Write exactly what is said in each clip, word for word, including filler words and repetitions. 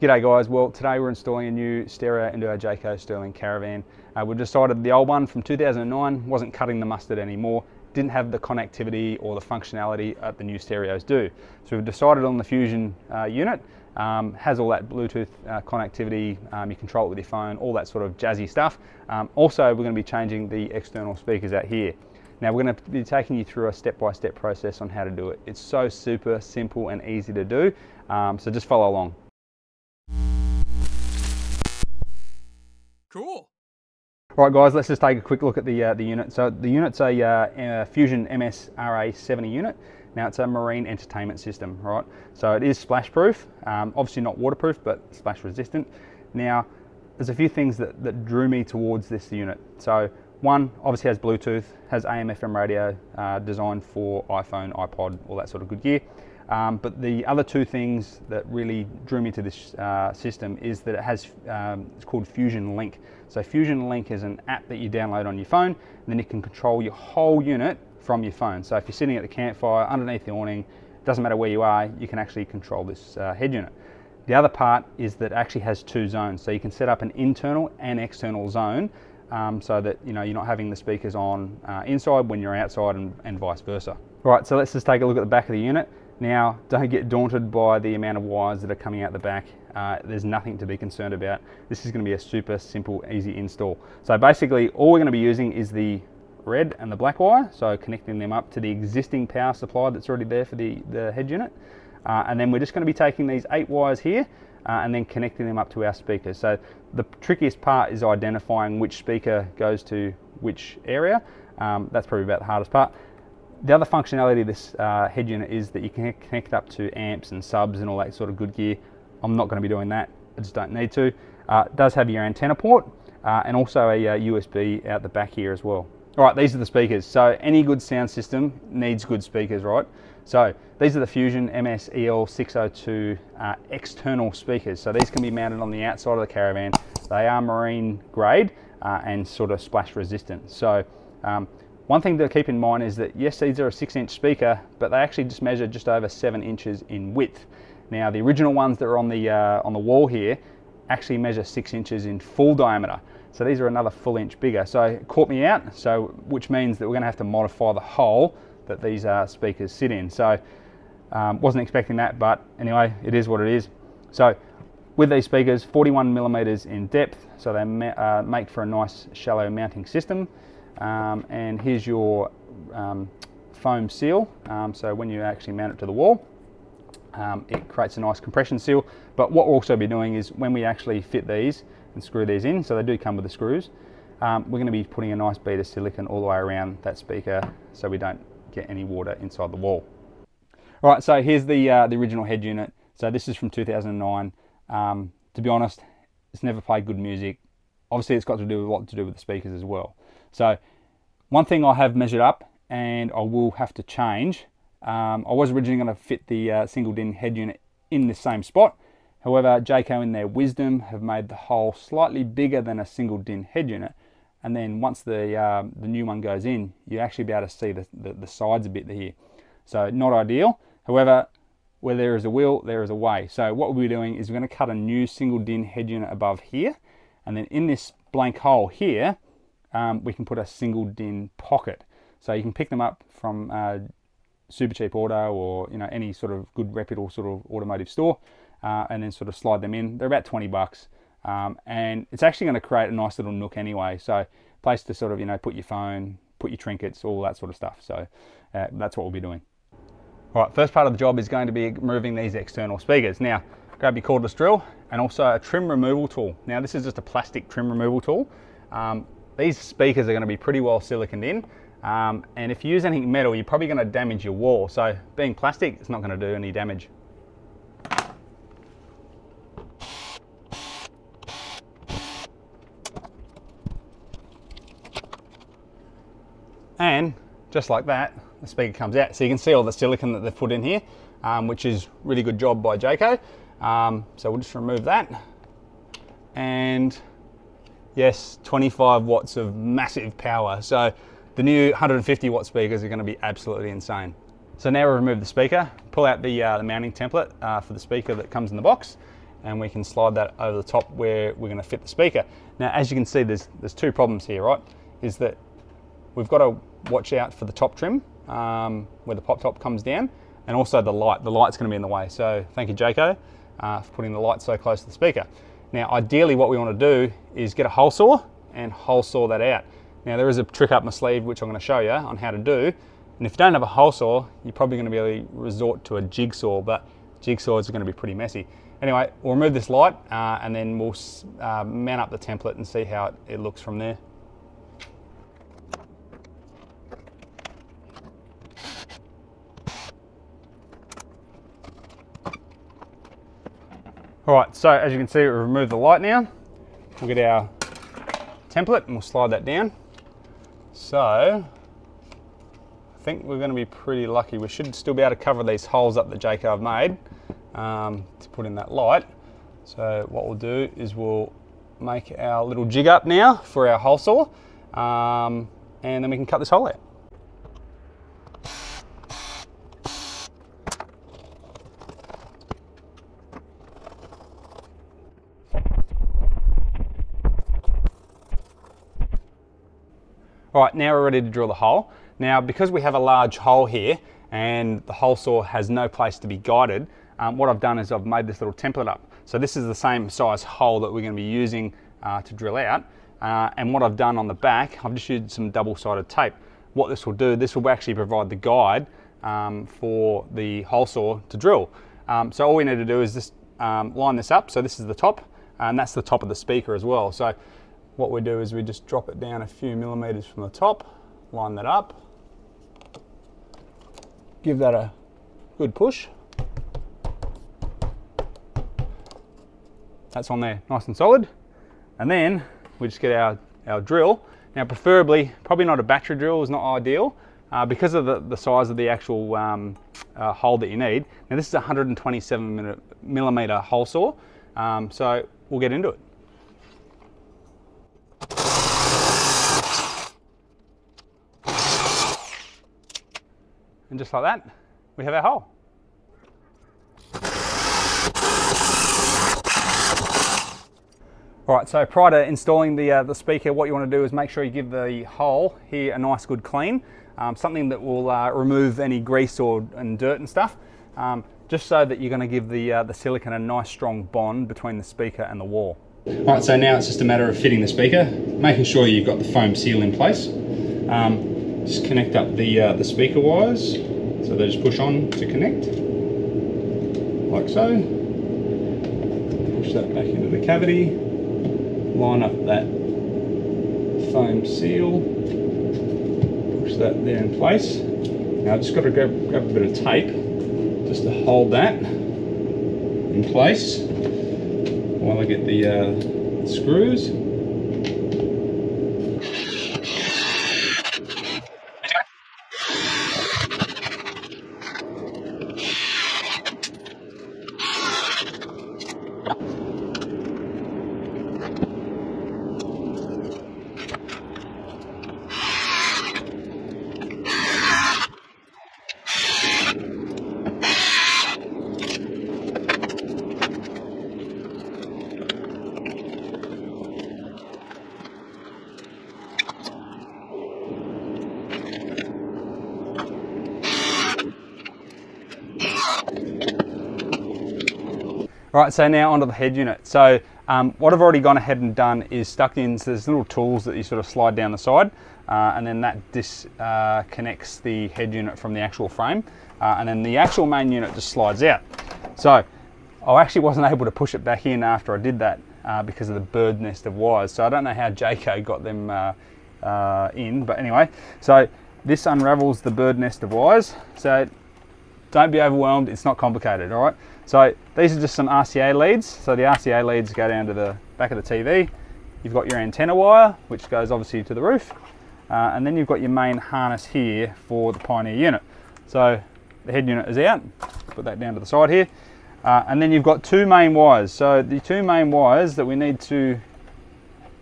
G'day guys, well today we're installing a new stereo into our Jayco Sterling caravan. Uh, we've decided the old one from two thousand nine wasn't cutting the mustard anymore, didn't have the connectivity or the functionality that the new stereos do. So we've decided on the Fusion uh, unit, um, has all that Bluetooth uh, connectivity, um, you control it with your phone, all that sort of jazzy stuff. Um, also we're going to be changing the external speakers out here. Now we're going to be taking you through a step-by-step process on how to do it. It's so super simple and easy to do, um, so just follow along. Cool. All right guys, let's just take a quick look at the uh, the unit. So the unit's a, uh, a Fusion M S R A seventy unit. Now it's a marine entertainment system, right? So it is splash proof, um, obviously not waterproof, but splash resistant. Now there's a few things that, that drew me towards this unit. So one, obviously has Bluetooth, has A M F M radio, uh, designed for iPhone, iPod, all that sort of good gear. Um, but the other two things that really drew me to this uh, system is that it has, um, it's called Fusion Link. So Fusion Link is an app that you download on your phone, and then you can control your whole unit from your phone. So if you're sitting at the campfire, underneath the awning, it doesn't matter where you are, you can actually control this uh, head unit. The other part is that it actually has two zones. So you can set up an internal and external zone, um, so that you know, you're not having the speakers on uh, inside when you're outside and, and vice versa. All right, so let's just take a look at the back of the unit. Now, don't get daunted by the amount of wires that are coming out the back. Uh, there's nothing to be concerned about. This is going to be a super simple, easy install. So basically, all we're going to be using is the red and the black wire, so connecting them up to the existing power supply that's already there for the, the head unit. Uh, and then we're just going to be taking these eight wires here uh, and then connecting them up to our speakers. So the trickiest part is identifying which speaker goes to which area. Um, that's probably about the hardest part. The other functionality of this uh, head unit is that you can connect up to amps and subs and all that sort of good gear. I'm not going to be doing that, I just don't need to. Uh, it does have your antenna port uh, and also a uh, U S B out the back here as well. Alright, these are the speakers. So any good sound system needs good speakers, right? So these are the Fusion M S E L six oh two uh, external speakers. So these can be mounted on the outside of the caravan. They are marine grade uh, and sort of splash resistant. So um, one thing to keep in mind is that yes, these are a six inch speaker, but they actually just measure just over seven inches in width. Now the original ones that are on the, uh, on the wall here actually measure six inches in full diameter. So these are another full inch bigger. So it caught me out, so which means that we're gonna have to modify the hole that these uh, speakers sit in. So um, wasn't expecting that, but anyway, it is what it is. So with these speakers, forty-one millimeters in depth, so they ma uh, make for a nice shallow mounting system. Um, and here's your um, foam seal, um, so when you actually mount it to the wall, um, it creates a nice compression seal. But what we'll also be doing is when we actually fit these and screw these in, so they do come with the screws, um, we're going to be putting a nice bead of silicone all the way around that speaker so we don't get any water inside the wall. Alright, so here's the, uh, the original head unit. So this is from two thousand nine. Um, to be honest, it's never played good music. Obviously it's got to do with a lot to do with the speakers as well. So one thing I have measured up and I will have to change, um, I was originally going to fit the uh, single DIN head unit in the same spot. However, Jayco in their wisdom have made the hole slightly bigger than a single DIN head unit, and then once the, uh, the new one goes in, you actually be able to see the, the, the sides a bit here. So not ideal, however, where there is a will, there is a way. So what we'll be doing is we're going to cut a new single DIN head unit above here, and then in this blank hole here, Um, we can put a single DIN pocket. So you can pick them up from uh, Super Cheap Auto or you know any sort of good reputable sort of automotive store, uh, and then sort of slide them in. They're about twenty bucks, um, and it's actually going to create a nice little nook anyway. So place to sort of you know put your phone, put your trinkets, all that sort of stuff. So uh, that's what we'll be doing. All right, first part of the job is going to be removing these external speakers. Now grab your cordless drill and also a trim removal tool. Now this is just a plastic trim removal tool. Um, These speakers are going to be pretty well siliconed in, um, and if you use anything metal, you're probably going to damage your wall. So being plastic, it's not going to do any damage. And just like that, the speaker comes out. So you can see all the silicone that they've put in here, um, which is really good job by Jayco. Um, so we'll just remove that. And yes, twenty-five watts of massive power. So the new one hundred fifty watt speakers are going to be absolutely insane. So now we remove the speaker, pull out the, uh, the mounting template uh, for the speaker that comes in the box, and we can slide that over the top where we're going to fit the speaker. Now, as you can see, there's there's two problems here, right? Is that we've got to watch out for the top trim um, where the pop top comes down, and also the light. The light's going to be in the way. So thank you, Jayco, uh, for putting the light so close to the speaker. Now, ideally, what we want to do is get a hole saw and hole saw that out. Now, there is a trick up my sleeve which I'm going to show you on how to do. And if you don't have a hole saw, you're probably going to be able to resort to a jigsaw, but jigsaws are going to be pretty messy. Anyway, we'll remove this light uh, and then we'll uh, mount up the template and see how it, it looks from there. All right, so as you can see, we've removed the light now. We'll get our template and we'll slide that down. So, I think we're going to be pretty lucky. We should still be able to cover these holes up that Jayco have made um, to put in that light. So what we'll do is we'll make our little jig up now for our hole saw um, and then we can cut this hole out. All right, now we're ready to drill the hole. Now, because we have a large hole here and the hole saw has no place to be guided, um, what I've done is I've made this little template up. So this is the same size hole that we're going to be using uh, to drill out. Uh, and what I've done on the back, I've just used some double-sided tape. What this will do, this will actually provide the guide um, for the hole saw to drill. Um, so all we need to do is just um, line this up. So this is the top, and that's the top of the speaker as well. So what we do is we just drop it down a few millimeters from the top, line that up, give that a good push. That's on there, nice and solid. And then we just get our, our drill. Now, preferably, probably not a battery drill is not ideal uh, because of the, the size of the actual um, uh, hole that you need. Now, this is a one hundred twenty-seven millimeter hole saw, um, so we'll get into it. And just like that, we have our hole. All right, so prior to installing the, uh, the speaker, what you want to do is make sure you give the hole here a nice good clean, um, something that will uh, remove any grease or and dirt and stuff, um, just so that you're going to give the, uh, the silicone a nice strong bond between the speaker and the wall. All right, so now it's just a matter of fitting the speaker, making sure you've got the foam seal in place. Um, Just connect up the uh, the speaker wires, so they just push on to connect, like so. Push that back into the cavity, line up that foam seal, push that there in place. Now I've just got to grab, grab a bit of tape just to hold that in place while I get the uh, screws. Right, so now onto the head unit. So um, what I've already gone ahead and done is stuck in, so there's little tools that you sort of slide down the side, uh, and then that disconnects uh, the head unit from the actual frame, uh, and then the actual main unit just slides out. So I actually wasn't able to push it back in after I did that uh, because of the bird nest of wires. So I don't know how Jayco got them uh, uh, in, but anyway. So this unravels the bird nest of wires. So don't be overwhelmed, it's not complicated, all right? So these are just some R C A leads. So the R C A leads go down to the back of the T V. You've got your antenna wire, which goes obviously to the roof. Uh, and then you've got your main harness here for the Pioneer unit. So the head unit is out, put that down to the side here. Uh, and then you've got two main wires. So the two main wires that we need to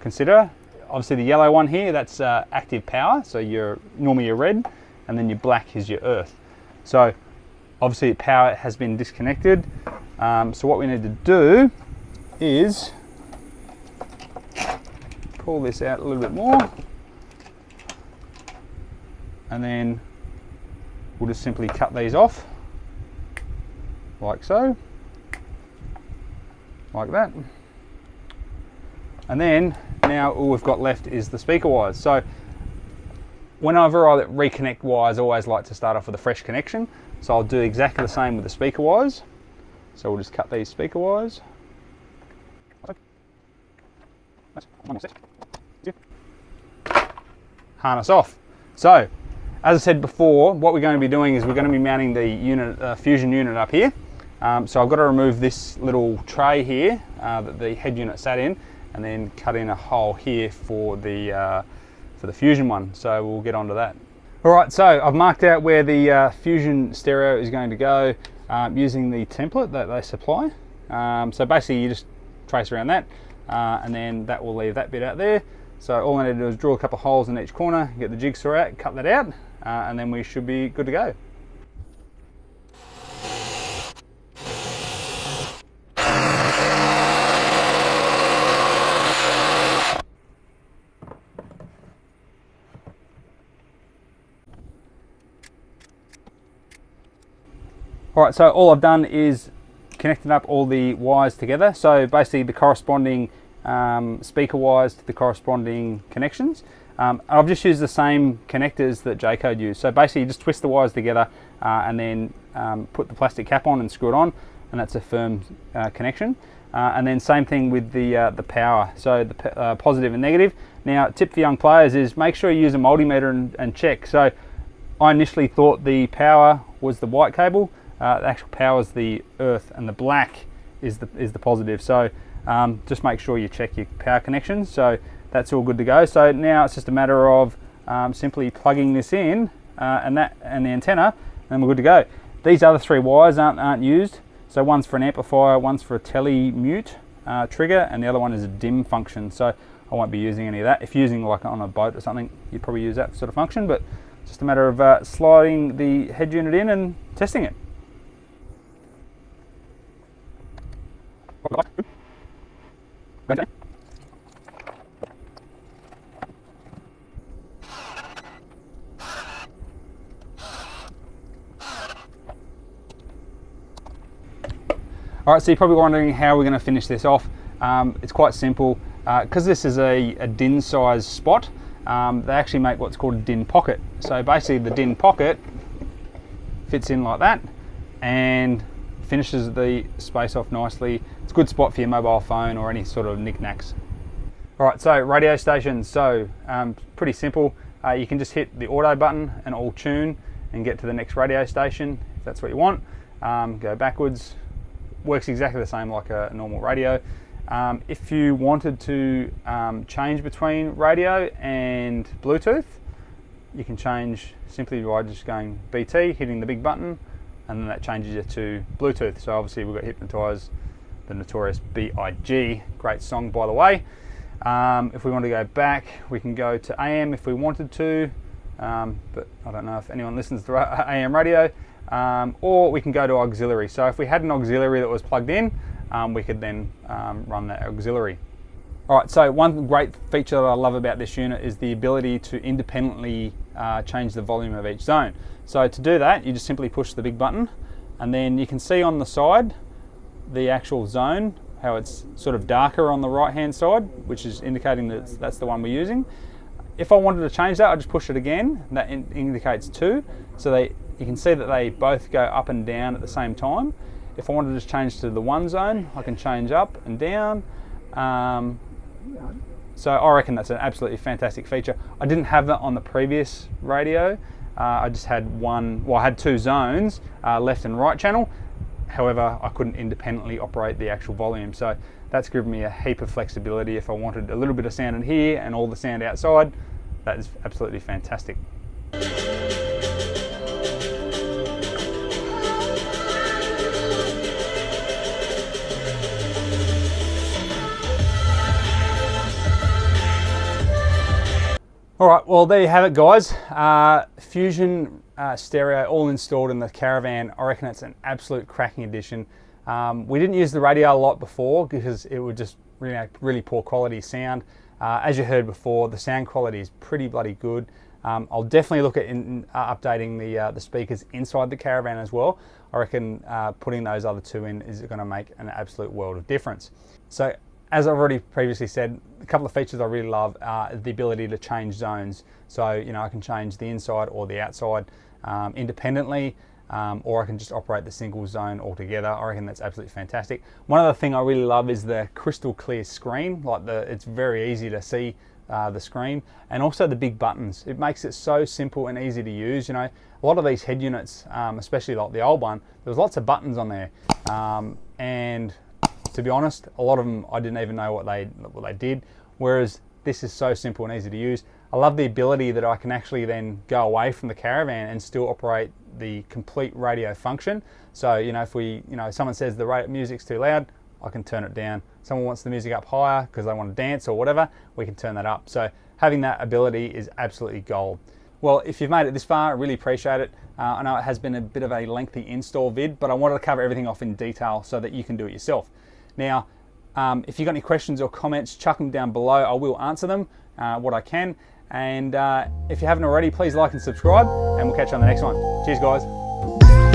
consider, obviously the yellow one here, that's uh, active power. So your normally your red, and then your black is your earth. So obviously power has been disconnected. Um, so what we need to do is pull this out a little bit more, and then we'll just simply cut these off like so, like that. And then now all we've got left is the speaker wires. So whenever I reconnect wires, I always like to start off with a fresh connection. So I'll do exactly the same with the speaker wires. So we'll just cut these speaker wires. Harness off. So, as I said before, what we're going to be doing is we're going to be mounting the unit, uh, Fusion unit up here. Um, so I've got to remove this little tray here uh, that the head unit sat in, and then cut in a hole here for the uh, for the Fusion one. So we'll get onto that. All right, so I've marked out where the uh, Fusion stereo is going to go um, using the template that they supply. Um, so basically, you just trace around that, uh, and then that will leave that bit out there. So all I need to do is draw a couple of holes in each corner, get the jigsaw out, cut that out, uh, and then we should be good to go. All right, so all I've done is connected up all the wires together. So basically the corresponding um, speaker wires to the corresponding connections. Um, I've just used the same connectors that Jayco used. So basically you just twist the wires together uh, and then um, put the plastic cap on and screw it on, and that's a firm uh, connection. Uh, and then same thing with the, uh, the power. So the uh, positive and negative. Now, tip for young players is make sure you use a multimeter and, and check. So I initially thought the power was the white cable. Uh, the actual power is the earth, and the black is the is the positive. So um, just make sure you check your power connections. So that's all good to go. So now it's just a matter of um, simply plugging this in uh, and that and the antenna, and we're good to go. These other three wires aren't aren't used. So one's for an amplifier, one's for a tele mute uh, trigger, and the other one is a dim function. So I won't be using any of that. If you're using like on a boat or something, you'd probably use that sort of function. But just a matter of uh, sliding the head unit in and testing it. Okay. All right, so you're probably wondering how we're going to finish this off. Um, it's quite simple. Because uh, this is a, a D I N size spot, um, they actually make what's called a D I N pocket. So basically the D I N pocket fits in like that and finishes the space off nicely. It's a good spot for your mobile phone or any sort of knickknacks. All right, so radio stations. So um, pretty simple. Uh, you can just hit the auto button and all tune and get to the next radio station if that's what you want. Um, go backwards. Works exactly the same like a normal radio. Um, if you wanted to um, change between radio and Bluetooth, you can change simply by just going B T, hitting the big button, and then that changes it to Bluetooth. So obviously we've got Hypnotize, the Notorious B I G Great song, by the way. Um, if we want to go back, we can go to A M if we wanted to, um, but I don't know if anyone listens to A M radio, um, or we can go to auxiliary. So if we had an auxiliary that was plugged in, um, we could then um, run that auxiliary. All right, so one great feature that I love about this unit is the ability to independently uh, change the volume of each zone. So to do that, you just simply push the big button, and then you can see on the side the actual zone, how it's sort of darker on the right hand side, which is indicating that that's the one we're using. If I wanted to change that, I just push it again, and that in indicates two. So they, you can see that they both go up and down at the same time. If I wanted to just change to the one zone, I can change up and down. Um, so I reckon that's an absolutely fantastic feature. I didn't have that on the previous radio. Uh, I just had one, well I had two zones, uh, left and right channel. However, I couldn't independently operate the actual volume. So that's given me a heap of flexibility. If I wanted a little bit of sound in here and all the sound outside, that is absolutely fantastic. All right, well there you have it guys. Uh, Fusion uh, stereo all installed in the Caravan. I reckon it's an absolute cracking addition. Um, we didn't use the radio a lot before because it would just really make really poor quality sound. Uh, as you heard before, the sound quality is pretty bloody good. Um, I'll definitely look at in, uh, updating the, uh, the speakers inside the Caravan as well. I reckon uh, putting those other two in is going to make an absolute world of difference. So as I've already previously said, a couple of features I really love are the ability to change zones. So, you know, I can change the inside or the outside um, independently, um, or I can just operate the single zone altogether. I reckon that's absolutely fantastic. One other thing I really love is the crystal clear screen. Like the, it's very easy to see Uh, the screen, and also the big buttons. It makes it so simple and easy to use. You know, a lot of these head units, um, especially like the old one, there was lots of buttons on there, um, and to be honest, a lot of them I didn't even know what they what they did. Whereas this is so simple and easy to use. I love the ability that I can actually then go away from the Caravan and still operate the complete radio function. So you know, if we, you know, someone says the music's too loud, I can turn it down. Someone wants the music up higher because they want to dance or whatever, we can turn that up. So having that ability is absolutely gold. Well, if you've made it this far, I really appreciate it. Uh, I know it has been a bit of a lengthy install vid, but I wanted to cover everything off in detail so that you can do it yourself. Now, um, if you've got any questions or comments, chuck them down below. I will answer them, uh, what I can. And uh, if you haven't already, please like and subscribe, and we'll catch you on the next one. Cheers, guys.